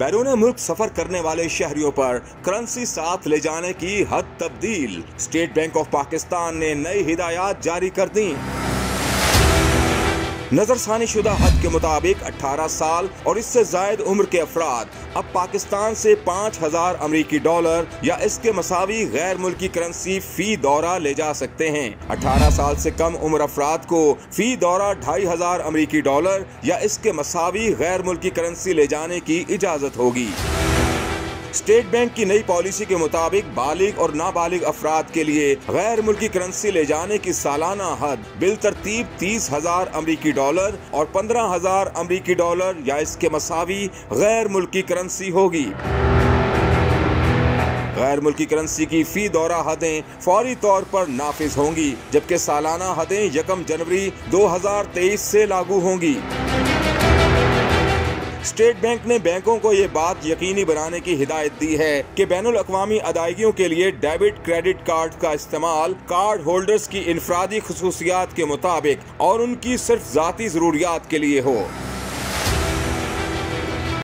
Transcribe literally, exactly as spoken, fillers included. बैरून मुल्क सफर करने वाले शहरियों पर करेंसी साथ ले जाने की हद तब्दील, स्टेट बैंक ऑफ पाकिस्तान ने नई हिदायत जारी कर दी। नजरसानी शुदा हद के मुताबिक अठारह साल और इससे जायद उम्र के अफराद अब पाकिस्तान से पाँच हजार अमरीकी डॉलर या इसके मसावी गैर मुल्की करेंसी फी दौरा ले जा सकते हैं। अठारह साल से कम उम्र अफराद को फी दौरा ढाई हजार अमरीकी डॉलर या इसके मसावी गैर मुल्की करेंसी ले जाने की इजाज़त होगी। स्टेट बैंक की नई पॉलिसी के मुताबिक बालिग और नाबालिग अफराद के लिए गैर मुल्की करेंसी ले जाने की सालाना हद बिलतरतीब तीस हजार अमरीकी डॉलर और पंद्रह हजार अमरीकी डॉलर या इसके मसावी गैर मुल्की करेंसी होगी। गैर मुल्की करेंसी की फी दौरा हदें फौरी तौर पर नाफिज होंगी, जबकि सालाना हदें यकम जनवरी दो हजार तेईस से लागू होंगी। स्टेट बैंक ने बैंकों को ये बात यकीनी बनाने की हिदायत दी है कि बैनुल अक्वामी अदायगियों के लिए डेबिट क्रेडिट कार्ड का इस्तेमाल कार्ड होल्डर्स की इनफरादी खसूसियात के मुताबिक और उनकी सिर्फ ज़ाती ज़रूरियात के लिए हो।